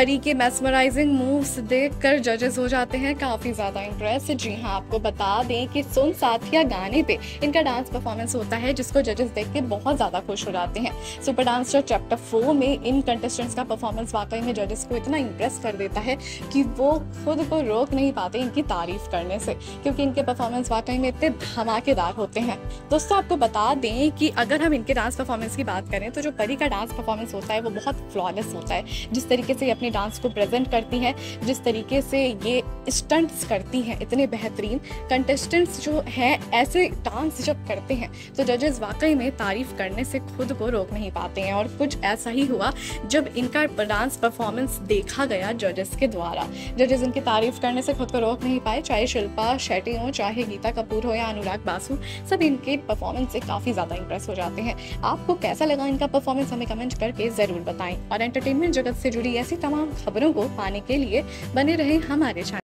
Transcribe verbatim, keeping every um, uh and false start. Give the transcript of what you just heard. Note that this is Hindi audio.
परी के मेस्मराइजिंग मूव्स देखकर जजेस हो जाते हैं काफ़ी ज़्यादा इंप्रेस। जी हाँ, आपको बता दें कि सुन साथिया गाने पे इनका डांस परफॉर्मेंस होता है जिसको जजेस देख के बहुत ज़्यादा खुश हो जाते हैं। सुपर डांसर चैप्टर फोर में इन कंटेस्टेंट्स का परफॉर्मेंस वाकई में जजेस को इतना इंप्रेस कर देता है कि वो खुद को रोक नहीं पाते इनकी तारीफ करने से, क्योंकि इनके परफॉर्मेंस वाकई में इतने धमाकेदार होते हैं। दोस्तों, आपको बता दें कि अगर हम इनके डांस परफॉर्मेंस की बात करें तो जो परी का डांस परफॉर्मेंस होता है वो बहुत फ्लॉलेस होता है। जिस तरीके से ये अपने डांस को प्रेजेंट करती हैं, जिस तरीके से ये स्टंट्स करती हैं इतने बेहतरीन, कंटेस्टेंट्स जो हैं ऐसे डांस जब करते हैं तो जजेस वाकई में तारीफ करने से खुद को रोक नहीं पाते हैं। और कुछ ऐसा ही हुआ जब इनका डांस परफॉर्मेंस देखा गया जजेस के द्वारा। जजेस इनकी तारीफ करने से खुद को रोक नहीं पाए, चाहे शिल्पा शेट्टी हो, चाहे गीता कपूर हो या अनुराग बासू, सब इनके परफॉर्मेंस से काफ़ी ज़्यादा इंप्रेस हो जाते हैं। आपको कैसा लगा इनका परफॉर्मेंस हमें कमेंट करके ज़रूर बताएं और एंटरटेनमेंट जगत से जुड़ी ऐसी तमाम खबरों को पाने के लिए बने रहें हमारे चैनल।